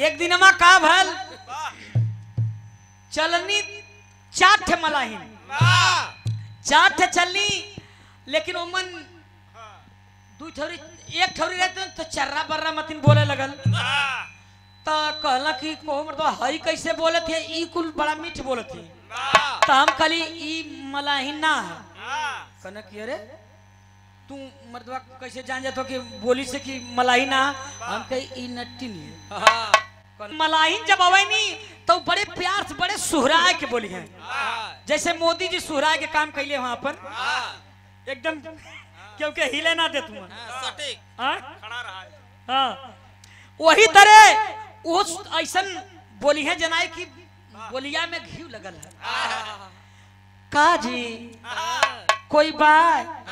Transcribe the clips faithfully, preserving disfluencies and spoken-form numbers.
एक दिन मा का भल चलनी चाठ मलाहिन चाठ चलनी, लेकिन ओमन दू थोड़ी एक थोड़ी रहते तो चर्रा बर्रा मतिन बोले लगल। तो कहला कि कोमर तो हई कैसे बोले थे, ई कुल बड़ा मीठ बोले थे। तो हम कली ई मलाहिन ना है कहना कि अरे तू मर्दवा कैसे जान जातो कि बोली से कि मलाई ना। हम कही नट्टी नहीं है मलाई जब अवैनी तो बड़े प्यार से बड़े सुहराए के बोली है, जैसे मोदी जी सुहराए के काम कैले वहाँ पर एकदम, क्योंकि हिले ना दे तुम सटीक खड़ा रहा है। हाँ वही तरह उस ऐसा बोली है जनाई की बोलिया में घी लगल है। का जी कोई बात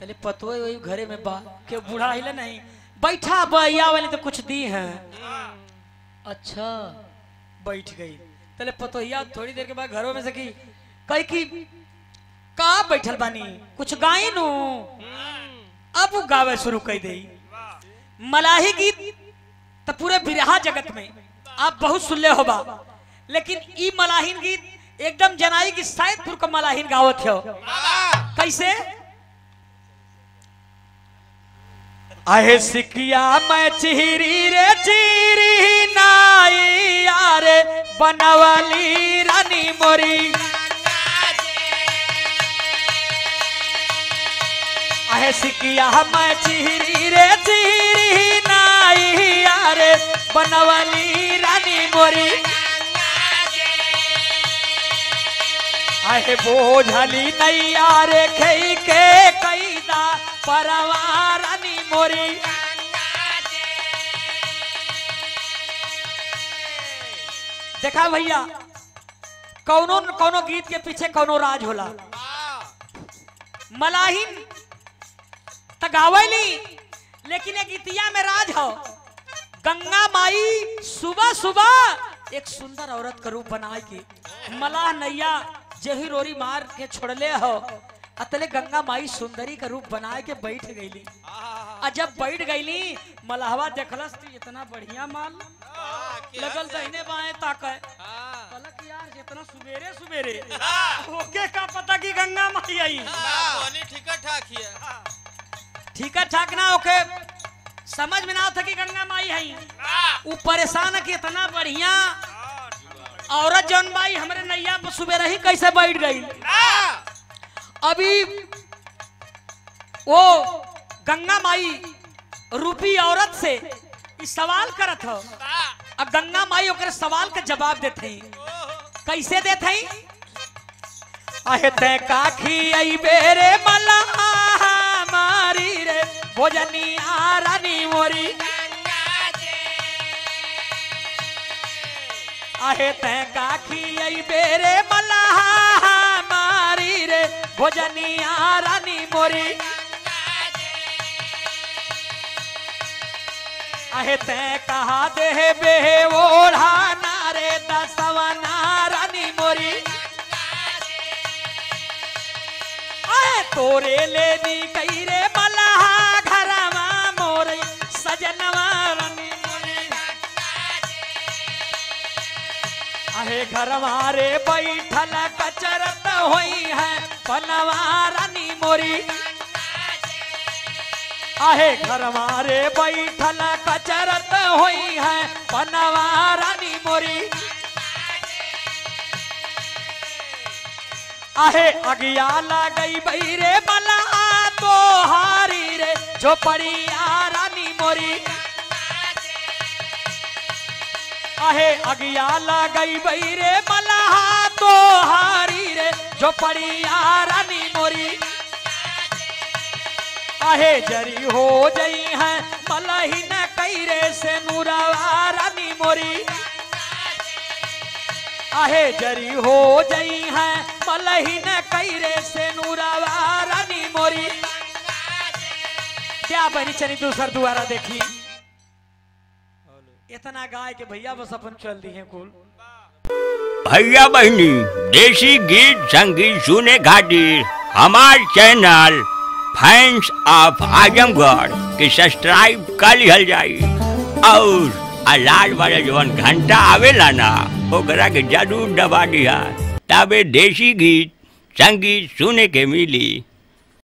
तले पतवे वही घरे में बा के बूढ़ा हिले नहीं बैठा बया वाले तो कुछ दी है। अच्छा बैठ गई तले पतोहिया थोड़ी देर के बाद घरों में से की कई की का बैठल बानी कुछ गाई नू। अब गावे शुरू कर दे मलाही गीत तो पूरे बिरहा जगत में आप बहुत सुनले होगा, लेकिन ई मलाहिन गीत एकदम जनाई की शायदपुर का मलाहिन गावत हो। कैसे आहे सिकिया मैं चिहरी रे चिहरी नाई यारे बनवाली रानी मोरी। आहे सिकिया मैं चिहरी रे चिहरी नाई यारे बनवाली रानी मोरी। आहे बोझली नहीं यारे खई के कैदा परवार रानी मोरी। देखा भैया कौनो कौनो गीत के पीछे कौनो राज होला। मलाहिन तगावली लेकिन एक गीतिया में राज हो। गंगा माई सुबह सुबह एक सुंदर औरत का रूप बनाए की मलाह नैया जही रोरी मार के छोड़ले हो। अतले गंगा माई सुंदरी का रूप बनाए के बैठ गईली। आ जब बैठ गईली मलहवा देखलस इतना बढ़िया माल लगल दहिने बाएं ताक है कि यार जितना सुबेरे सुबेरे ओके का पता कि गंगा माई आई ठीका ठाक है। ठीका ठाक ना ओके समझ में ना था कि गंगा माई आई। वो परेशान है कि इतना बढ़िया औरत जौन बाई हमारे नैया पर सुबेरे ही कैसे बैठ गई। अभी वो गंगा माई रूपी औरत से सवाल करत हो। अब गंगा माई ओकरे सवाल का जवाब देते हैं। कैसे देते हैं? आहे ते काखी आई बेरे मला मारी रे भोजनी आ रानी मोरी। आहे ते काखी आई बेरे मला भोजनिया रानी मोरी। आहे ते कहा दे बे ओढ़ा नारे दसवना रानी मोरी। आए तोरे लेनी कई रे मलहा घरवा मोरी सजनवा रानी मोरी। आहे घरवा रे बैठल कचरत होई है बनवा रानी मोरी। आहे घरवा रे बैठल कचरत होई है बनवा रानी मोरी। आहे अगिया लगई बई रे बला तो हारी रे झोपड़िया रानी मोरी। आहे अगिया लगई बई रे बला तो हारी रे झोपड़िया रानी मोरी। आहे जरी हो जई है मलहिन कई रे से नूरवा रानी मोरी। आहे जरी हो जई है मलहिन कई रे से नूरवा रानी मोरी। क्या बनी चली दूसर दुआरा देखी इतना गाय के भैया बस अपन चल दी है कुल। भैया बहनी देशी गीत संगीत सुने खातिर हमारे चैनल फैंस ऑफ आजमगढ़ के सब्सक्राइब कर लिया जाए। और लाल वाले जवन घंटा आवेला ना ओकरा के जादू दबा दिया, तबे देशी गीत संगीत सुने के मिली।